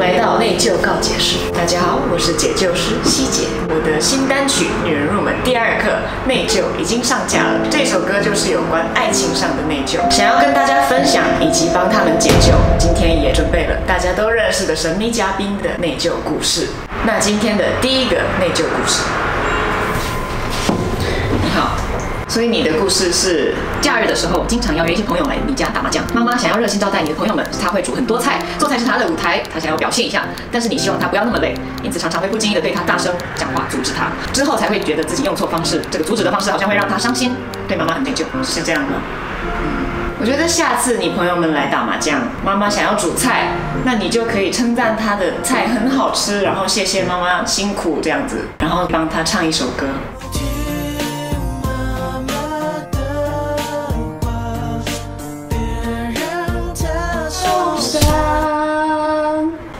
来到内疚告解室，大家好，我是解救师希姐。我的新单曲《女人入门》第2课《内疚》已经上架了，这首歌就是有关爱情上的内疚，想要跟大家分享以及帮他们解救。今天也准备了大家都认识的神秘嘉宾的内疚故事。那今天的第一个内疚故事，你好。 所以你的故事是，假日的时候经常邀约一些朋友来你家打麻将。妈妈想要热心招待你的朋友们，她会煮很多菜，做菜是她的舞台，她想要表现一下。但是你希望她不要那么累，因此常常会不经意的对她大声讲话，阻止她。之后才会觉得自己用错方式，这个阻止的方式好像会让她伤心，对妈妈很内疚，是这样吗？我觉得下次你朋友们来打麻将，妈妈想要煮菜，那你就可以称赞她的菜很好吃，然后谢谢妈妈辛苦这样子，然后帮她唱一首歌。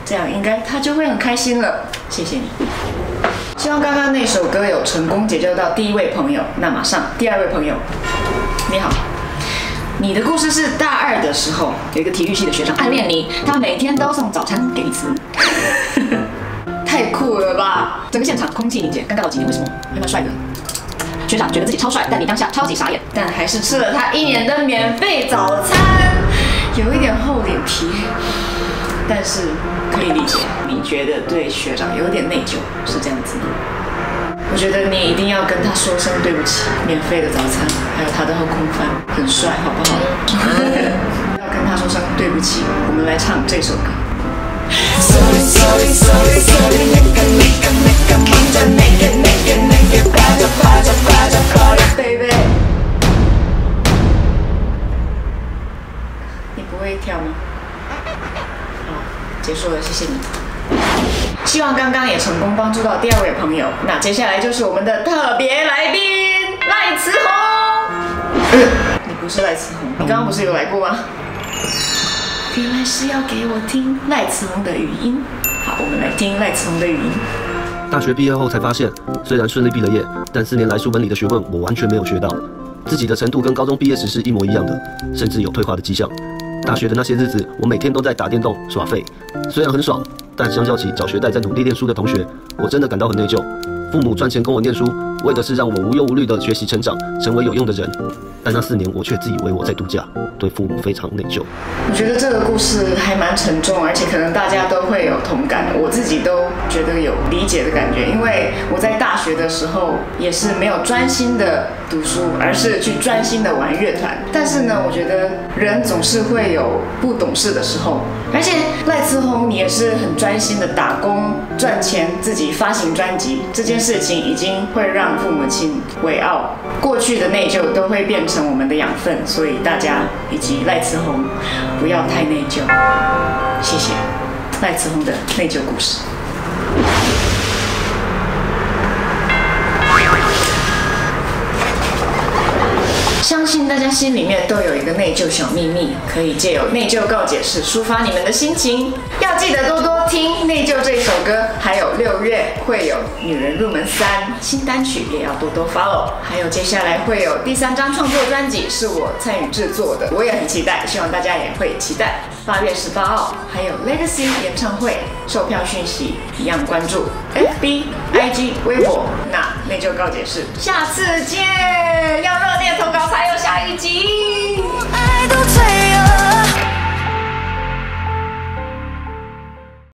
这样应该他就会很开心了。谢谢你，希望刚刚那首歌有成功解救到第1位朋友。那马上第2位朋友，你好，你的故事是大2的时候，有一个体育系的学长暗恋你，他每天都送早餐给你吃，太酷了吧！整个现场空气凝结，尴尬到极点。为什么？因为他帅的。学长觉得自己超帅，但你当下超级傻眼，但还是吃了他1年的免费早餐，有一点厚脸皮。 但是可以理解，你觉得对学长有点内疚，是这样子吗？我觉得你一定要跟他说声对不起。免费的早餐，还有他的后空翻，很帅，好不好？要跟他说声对不起。我们来唱这首歌。Baby， 你不会跳吗？ 结束了，谢谢你。希望刚刚也成功帮助到第2位朋友。那接下来就是我们的特别来宾赖慈红。你不是赖慈红，你刚刚不是有来过吗？原来是要给我听赖慈红的语音。好，我们来听赖慈红的语音。大学毕业后才发现，虽然顺利毕了业，但4年来书本里的学问我完全没有学到，自己的程度跟高中毕业时是一模一样的，甚至有退化的迹象。 大学的那些日子，我每天都在打电动耍废，虽然很爽，但相较起早学代在努力念书的同学，我真的感到很内疚。父母赚钱供我念书，为的是让我无忧无虑的学习成长，成为有用的人。但那4年，我却自以为我在度假，对父母非常内疚。我觉得这个故事还蛮沉重，而且可能大家都会有同感，我自己都觉得有理解的感觉，因为我在大学的时候也是没有专心的读书，而是去专心的玩乐团。但是呢，我觉得人总是会有不懂事的时候，而且赖慈红你也是很专心的打工赚钱，自己发行专辑这件事情已经会让父母亲为傲，过去的内疚都会变成我们的养分，所以大家以及赖慈红不要太内疚。谢谢赖慈红的内疚故事。 相信大家心里面都有一个内疚小秘密，可以借由内疚告解室抒发你们的心情。要记得多多听《内疚》这首歌，还有6月会有《女人入门3》新单曲，也要多多 follow。还有接下来会有第3张创作专辑，是我参与制作的，我也很期待，希望大家也会期待。8月18号还有 Legacy 演唱会，售票讯息一样关注 FB、IG、微博。那内疚告解室，下次见，要热烈投稿才有下一集。